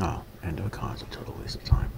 Oh, end of a card, a total waste of time.